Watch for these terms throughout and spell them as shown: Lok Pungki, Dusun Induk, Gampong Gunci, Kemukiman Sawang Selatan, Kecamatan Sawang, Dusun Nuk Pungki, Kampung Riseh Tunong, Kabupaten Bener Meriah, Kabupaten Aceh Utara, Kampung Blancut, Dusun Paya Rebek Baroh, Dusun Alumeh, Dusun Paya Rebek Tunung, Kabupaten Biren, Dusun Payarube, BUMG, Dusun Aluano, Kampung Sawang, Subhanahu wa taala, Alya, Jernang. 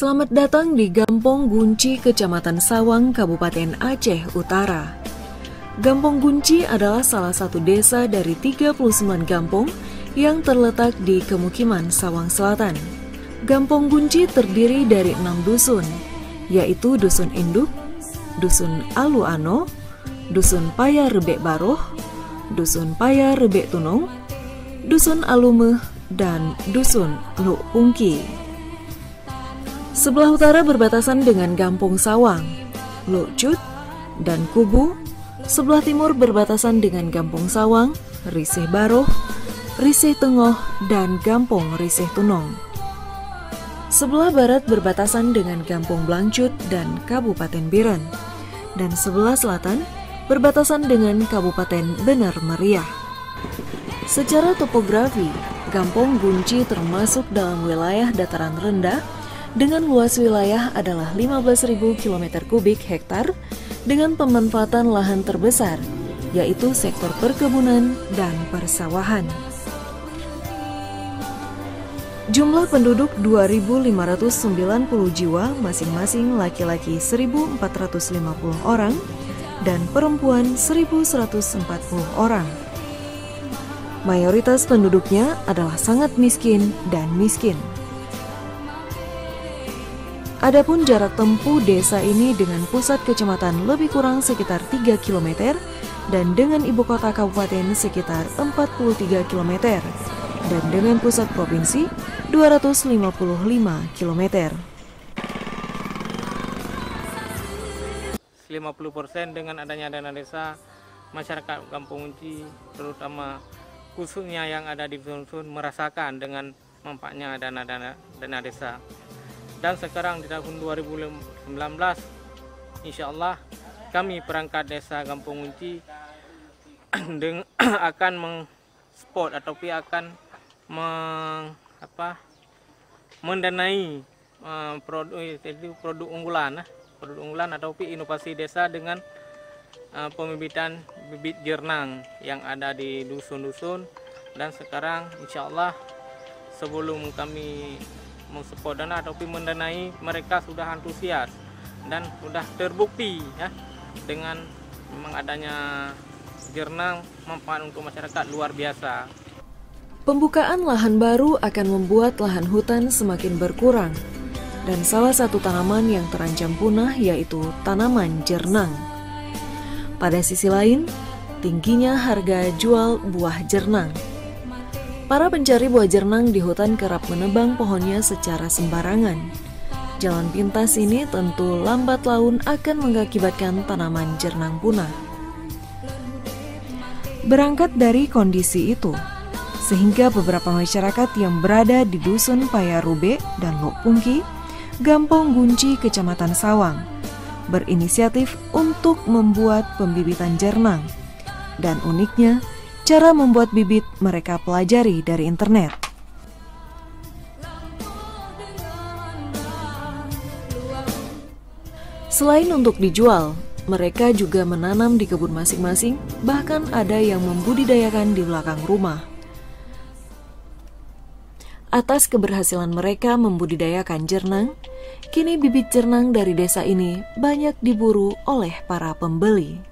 Selamat datang di Gampong Gunci, Kecamatan Sawang, Kabupaten Aceh Utara. Gampong Gunci adalah salah satu desa dari 39 gampong yang terletak di Kemukiman Sawang Selatan. Gampong Gunci terdiri dari 6 dusun, yaitu Dusun Induk, Dusun Aluano, Dusun Paya Rebek Baroh, Dusun Paya Rebek Tunung, Dusun Alumeh, dan Dusun Nuk Pungki. Sebelah utara berbatasan dengan Kampung Sawang, Lokcut, dan Kubu. Sebelah timur berbatasan dengan Kampung Sawang, Riseh Baroh, Riseh Tunong, dan Kampung Riseh Tunong. Sebelah barat berbatasan dengan Kampung Blancut dan Kabupaten Biren. Dan sebelah selatan berbatasan dengan Kabupaten Bener Meriah. Secara topografi, Gampong Gunci termasuk dalam wilayah dataran rendah dengan luas wilayah adalah 15.000 km3 hektar dengan pemanfaatan lahan terbesar, yaitu sektor perkebunan dan persawahan. Jumlah penduduk 2.590 jiwa, masing-masing laki-laki 1.450 orang dan perempuan 1.140 orang. Mayoritas penduduknya adalah sangat miskin dan miskin. Adapun jarak tempuh desa ini dengan pusat kecamatan lebih kurang sekitar 3 km dan dengan ibu kota kabupaten sekitar 43 km dan dengan pusat provinsi 255 km. 50% dengan adanya dana desa, masyarakat Kampung Gunci terutama khususnya yang ada di dusun merasakan dengan manfaatnya dana desa. Dan sekarang di tahun 2019, insya Allah kami perangkat desa Kampung Gunci akan meng-support atau akan mendanai produk unggulan atau inovasi desa dengan pembibitan bibit jernang yang ada di dusun-dusun. Dan sekarang insya Allah sebelum kami mensupport dana atau mendanai, mereka sudah antusias dan sudah terbukti ya dengan memang adanya jernang manfaat untuk masyarakat luar biasa. Pembukaan lahan baru akan membuat lahan hutan semakin berkurang dan salah satu tanaman yang terancam punah yaitu tanaman jernang. Pada sisi lain, tingginya harga jual buah jernang. Para pencari buah jernang di hutan kerap menebang pohonnya secara sembarangan. Jalan pintas ini tentu lambat laun akan mengakibatkan tanaman jernang punah. Berangkat dari kondisi itu, sehingga beberapa masyarakat yang berada di Dusun Payarube dan Lok Pungki, Gampong Gunci, Kecamatan Sawang, berinisiatif untuk membuat pembibitan jernang. Dan uniknya, cara membuat bibit mereka pelajari dari internet. Selain untuk dijual, mereka juga menanam di kebun masing-masing, bahkan ada yang membudidayakan di belakang rumah. Atas keberhasilan mereka membudidayakan jernang, kini bibit jernang dari desa ini banyak diburu oleh para pembeli.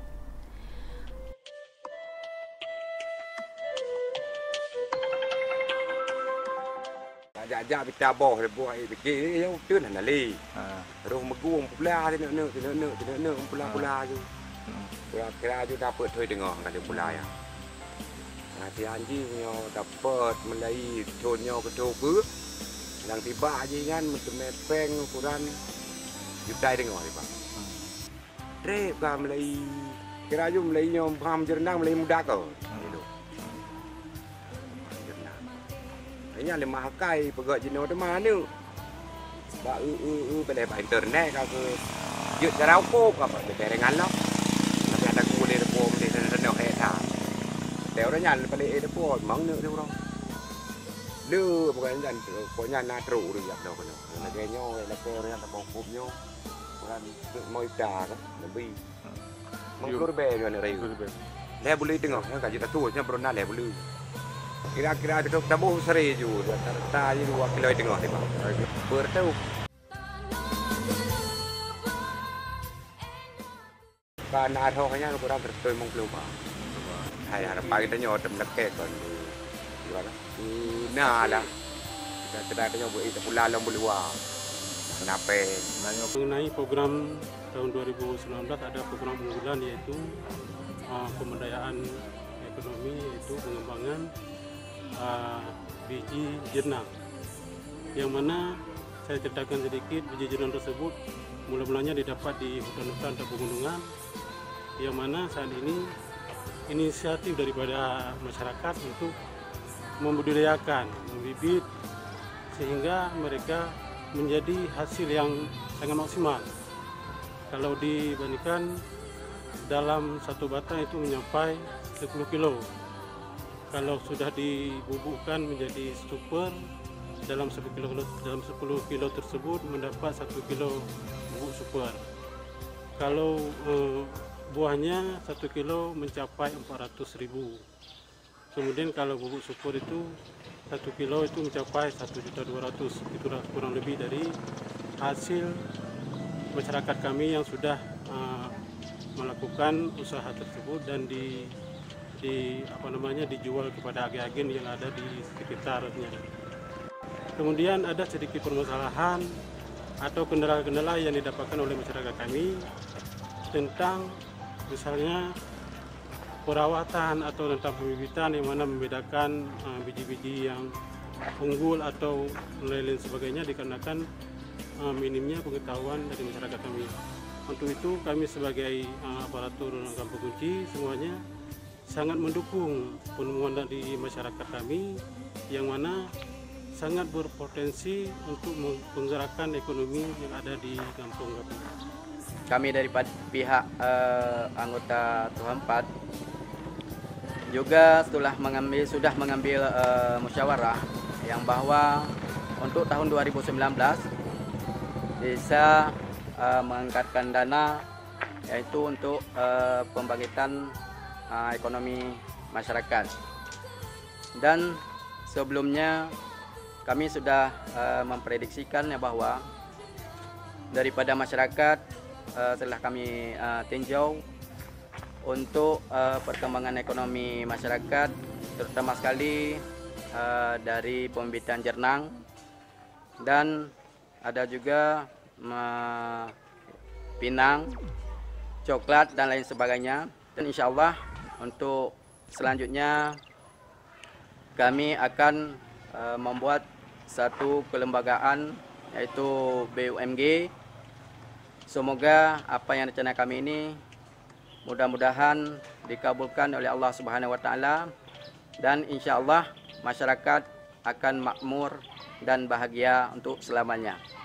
Dạ bị ta bỏ rồi bỏ bị kia nó tươn hẳn là lì rồi mà guông pula thế nữa thì nữa pula chứ ra chúng ta bớt thôi đừng ngỏ cả được pula à thì anh đi nhau tập bớt mình lấy trôn nhau cái trâu cứ rằng thì ba gì ngăn mình tụi mẹ phèn của đan giúp đây đừng ngỏ thì bạn rê và mình lấy cái ra chúng lấy nhau ham cho năng lấy muda cỡ nya le mahakai pegak jeno de manu ba bele ba internet ka ke yut darau ko ka ba berengan lo tapi ada ku le po le no he ta te ora nya bele e de po mong ne de ro lu bukan dan po nya na tru ru ya do ko na ge nyo le po nya ta po pup nyo ran moi ta ka bi mong kurbe yo ne re le buli tengok ka kita tu nya bro na le buli kira-kira itu tabu seri juga, tadi 2 kilo tengok. Karena adhoknya kurang bertumbuh belum. Saya harap pagi tanya orang dekat kan. Gimana? Nah lah. Kita sebenarnya buat itu pulau lalu luar. Kenapa? Mengenai program tahun 2019 ada program unggulan yaitu pemberdayaan ekonomi yaitu pengembangan biji jernang. Yang mana saya ceritakan sedikit biji jernang tersebut. Mula-mulanya didapat di hutan-hutan atau pegunungan, yang mana saat ini inisiatif daripada masyarakat untuk membudidayakan, membibit, sehingga mereka menjadi hasil yang sangat maksimal. Kalau dibandingkan dalam satu batang itu mencapai 10 kilo. Kalau sudah dibubukkan menjadi stuper, dalam 10 kilo tersebut mendapat 1 kilo bubuk super. Kalau buahnya 1 kilo mencapai 400.000. Kemudian kalau bubuk super itu 1 kilo itu mencapai 1.200.000. Itu kurang lebih dari hasil masyarakat kami yang sudah melakukan usaha tersebut dan dijual kepada agen-agen yang ada di sekitarnya. Kemudian ada sedikit permasalahan atau kendala-kendala yang didapatkan oleh masyarakat kami tentang misalnya perawatan atau tentang pembibitan yang mana membedakan biji-biji yang unggul atau lain-lain sebagainya dikarenakan minimnya pengetahuan dari masyarakat kami. Untuk itu kami sebagai aparatur Gampong Gunci semuanya sangat mendukung penemuan dari masyarakat kami yang mana sangat berpotensi untuk menggerakkan ekonomi yang ada di kampung kami. Kami dari pihak anggota Tuhan 4 juga sudah mengambil musyawarah yang bahwa untuk tahun 2019 bisa mengangkatkan dana yaitu untuk pembangkitan ekonomi masyarakat. Dan sebelumnya kami sudah memprediksikan bahwa daripada masyarakat setelah kami tinjau untuk perkembangan ekonomi masyarakat terutama sekali dari pembibitan jernang dan ada juga pinang, coklat dan lain sebagainya. Dan insya Allah untuk selanjutnya kami akan membuat satu kelembagaan yaitu BUMG. Semoga apa yang rencana kami ini mudah-mudahan dikabulkan oleh Allah Subhanahu wa taala dan insyaallah masyarakat akan makmur dan bahagia untuk selamanya.